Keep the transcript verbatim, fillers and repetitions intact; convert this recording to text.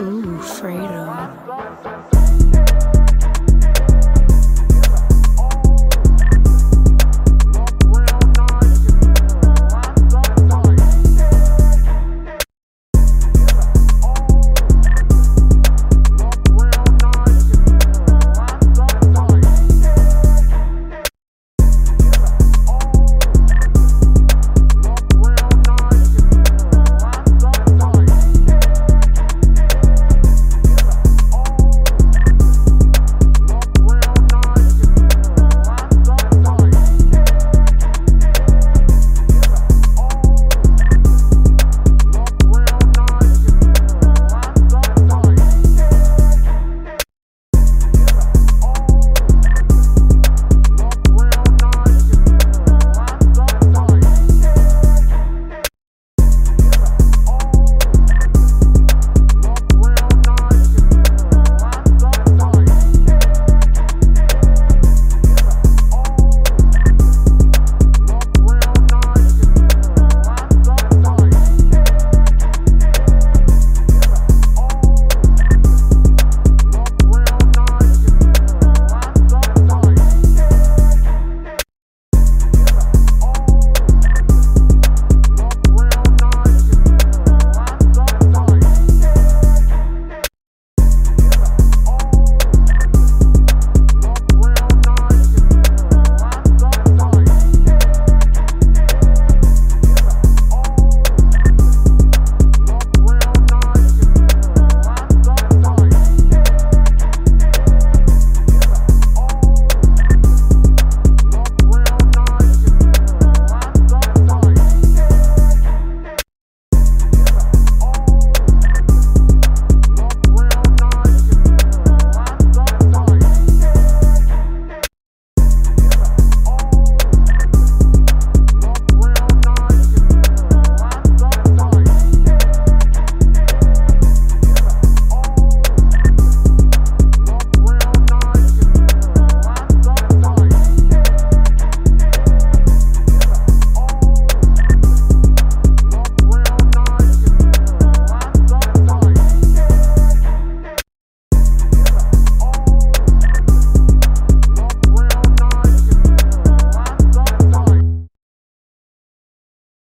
Ooh, Fredo.